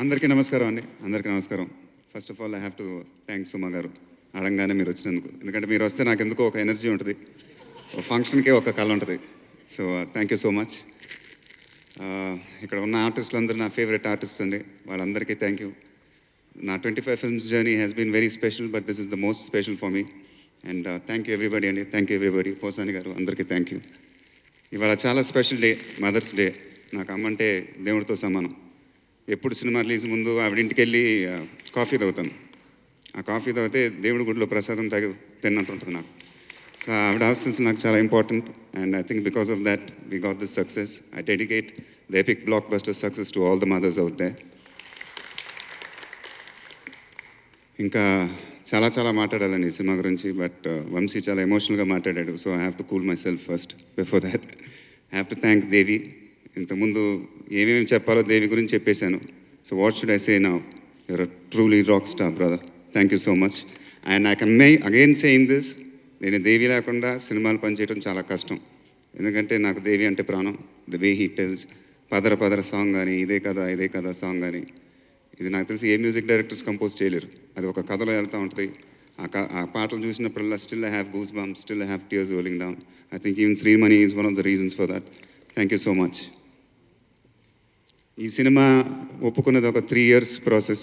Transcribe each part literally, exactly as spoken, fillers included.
అందరికీ నమస్కారం అండి. అందరికీ నమస్కారం. First of all I have to thanks Suma garu, అడగంగానే మీరు వచ్చినందుకు. ఎందుకంటే మీరు వస్తే నాకు ఎందుకో ఒక ఎనర్జీ ఉంటుంది, ఫంక్షన్కే ఒక కళ ఉంటుంది. So thank you so much. ఇక్కడ ఉన్న ఆర్టిస్టులందరూ నా ఫేవరెట్ ఆర్టిస్ట్స్ అండి, వాళ్ళందరికీ థ్యాంక్ యూ. నా twenty five films journey has been very special, but this is the most special for me. And thank you everybody అండి, thank you everybody. Posani garu అందరికీ thank you. ఇవాళ చాలా స్పెషల్ డే, మదర్స్ డే. నాకు అమ్మంటే దేవుడితో సమానం. ఎప్పుడు సినిమా రిలీజ్ ముందు ఆవిడింటికి వెళ్ళి కాఫీ తాగుతాను. ఆ కాఫీ తాగితే దేవుడి గుడిలో ప్రసాదం తాగి తిన్నట్టు ఉంటుంది నాకు. సో ఆవిడ అవసరం నాకు చాలా important. And I think because of that we got this success. I dedicate the epic blockbuster success to all the mothers out there. ఇంకా చాలా చాలా మాట్లాడాలని ఈ సినిమా గురించి, బట్ వంశీ చాలా ఎమోషనల్గా మాట్లాడాడు. So I have to cool myself first. Before that I have to thank Devi. ఇంతకుముందు ఏమేమి చెప్పాలో దేవి గురించి చెప్పేశాను. So what should I say now? You're truly rock star brother. Thank you so much. And I can may again saying this, నేను దేవి లేకుండా సినిమాలు పనిచేయడం చాలా కష్టం. ఎందుకంటే నాకు దేవి అంటే ప్రాణం. ద వే హీ టెల్స్ పదర పదర సాంగ్ కానీ, ఇదే కదా ఇదే కదా సాంగ్ కానీ, ఇది నాకు తెలిసి ఏ మ్యూజిక్ డైరెక్టర్స్ కంపోజ్ చేయలేరు. అది ఒక కథలో వెళ్తూ ఉంటుంది. ఆ క ఆ పాటలు చూసినప్పుడల్లా still I have goose bumps, still I have tears rolling down. I think even Shreemani is one of the reasons for that. Thank you so much. ఈ సినిమా ఒప్పుకున్నది ఒక త్రీ ఇయర్స్ ప్రాసెస్.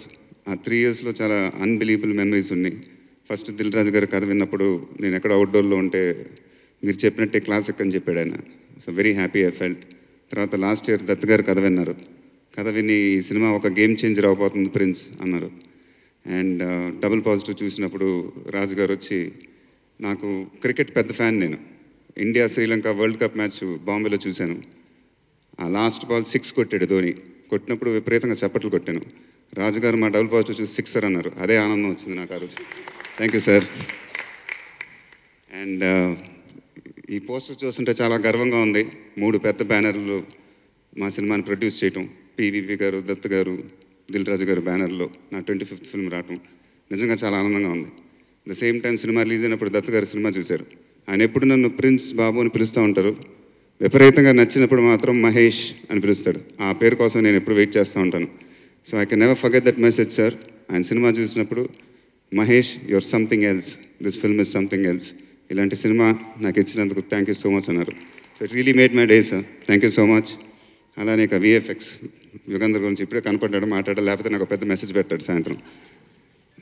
ఆ త్రీ ఇయర్స్లో చాలా అన్బిలీవబుల్ మెమరీస్ ఉన్నాయి. First Dil Raju garu కథ విన్నప్పుడు నేను ఎక్కడ అవుట్డోర్లో ఉంటే మీరు చెప్పినట్టే క్లాసిక్ అని చెప్పాడు ఆయన. So very happy I felt. తర్వాత లాస్ట్ ఇయర్ దత్ గారు కథ విన్నారు. కథ విని ఈ సినిమా ఒక గేమ్ చేంజర్ అవబోతుంది ప్రిన్స్ అన్నారు. అండ్ డబుల్ పాజిటివ్ చూసినప్పుడు రాజు గారు వచ్చి, నాకు క్రికెట్ పెద్ద ఫ్యాన్ నేను. India Sri Lanka world cup match బాంబేలో చూశాను. ఆ లాస్ట్ బాల్ సిక్స్ కొట్టాడు ధోని. కొట్టినప్పుడు విపరీతంగా చప్పట్లు కొట్టాను. రాజుగారు మా డబుల్ పాజిటివ్ చూసి సిక్సర్ అన్నారు. అదే ఆనందం వచ్చింది నాకు ఆ రోజు. Thank you sir. అండ్ ఈ పోస్టర్ చూస్తుంటే చాలా గర్వంగా ఉంది. మూడు పెద్ద బ్యానర్లు మా సినిమాని ప్రొడ్యూస్ చేయటం, పీవీపీ గారు, దత్ గారు, దిల్ రాజు గారు బ్యానర్లో నా ట్వంటీ ఫిఫ్త్ ఫిల్మ్ రావటం నిజంగా చాలా ఆనందంగా ఉంది. The same time cinema release అయినప్పుడు దత్ గారు సినిమా చూశారు. ఆయన ఎప్పుడు నన్ను ప్రిన్స్ బాబు అని పిలుస్తూ ఉంటారు. విపరీతంగా నచ్చినప్పుడు మాత్రం మహేష్ అని పిలుస్తాడు. ఆ పేరు కోసం నేను ఎప్పుడు వెయిట్ చేస్తూ ఉంటాను. So I can never forget that message sir. ఆయన సినిమా చూసినప్పుడు Mahesh your something else, this film is something else, ఇలాంటి సినిమా నాకు ఇచ్చినందుకు థ్యాంక్ యూ సో మచ్ అన్నారు. So it really made my day sir. Thank you so much. అలానే ఇక VFX Yugandhar గురించి ఇప్పుడే కనపడ్డాడు, మాట్లాడాలి. లేకపోతే నాకు పెద్ద మెసేజ్ పెడతాడు సాయంత్రం.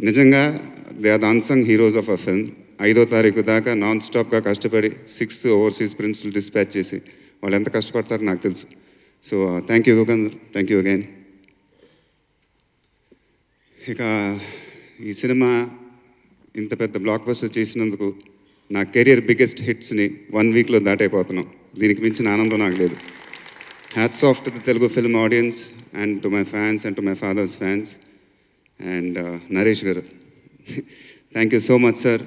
నిజంగా they are the unsung heroes of a film. ఐదో తారీఖు దాకా నాన్ స్టాప్గా కష్టపడి సిక్స్త్ ఓవర్సీస్ ప్రింట్స్లు డిస్పాచ్ చేసి వాళ్ళు ఎంత కష్టపడతారో నాకు తెలుసు. So thank you Yugandhar, thank you again. ఇక ఈ సినిమా ఇంత పెద్ద బ్లాక్ బస్టర్ చేసినందుకు నా కెరియర్ బిగ్గెస్ట్ హిట్స్ని వన్ వీక్లో దాటైపోతున్నాం. దీనికి మించిన ఆనందం నాకు లేదు. Hats off to the Telugu film audience and to my fans and to my father's fans. And Naresh garu, thank you so much sir.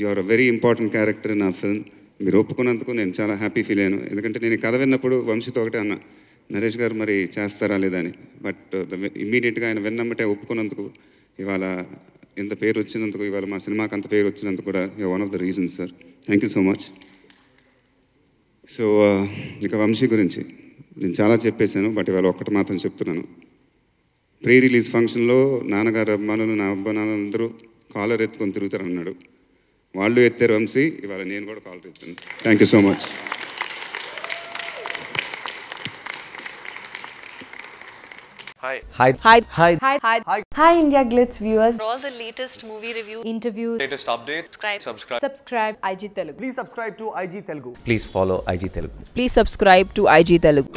You are a very important character in ఆ film. మీరు ఒప్పుకున్నందుకు నేను చాలా హ్యాపీ ఫీల్ అయ్యాను. ఎందుకంటే నేను కథ విన్నప్పుడు వంశీతో ఒకటే అన్నా, నరేష్ గారు మరి చేస్తారా లేదా అని. బట్ ఇమ్మీడియట్గా ఆయన విన్నమ్మటే ఒప్పుకున్నందుకు, ఇవాళ ఇంత పేరు వచ్చినందుకు, ఇవాళ మా సినిమాకి అంత పేరు వచ్చినందుకు కూడా you one of the reasons sir. Thank you so much. So ఇక వంశీ గురించి నేను చాలా చెప్పేశాను, బట్ ఇవాళ ఒక్కటి మాత్రం చెప్తున్నాను. ప్రీ రిలీజ్ ఫంక్షన్లో నాన్నగారు అభిమానులు, నా అభిమానులందరూ కాలర్ ఎత్తుకొని తిరుగుతారన్నాడు. వాళ్ళు ఎత్తారు వంశీ, ఇవాళ నేను కూడా కాల్ చేస్తాను. Thank you so much. Hi. Hi. Hi. Hi. Hi. Hi. Hi. Hi India Glitz viewers. For all the latest movie reviews, interviews, latest updates, subscribe. Subscribe. Subscribe I G Telugu. Please subscribe to I G Telugu. Please follow I G Telugu. Please subscribe to I G Telugu.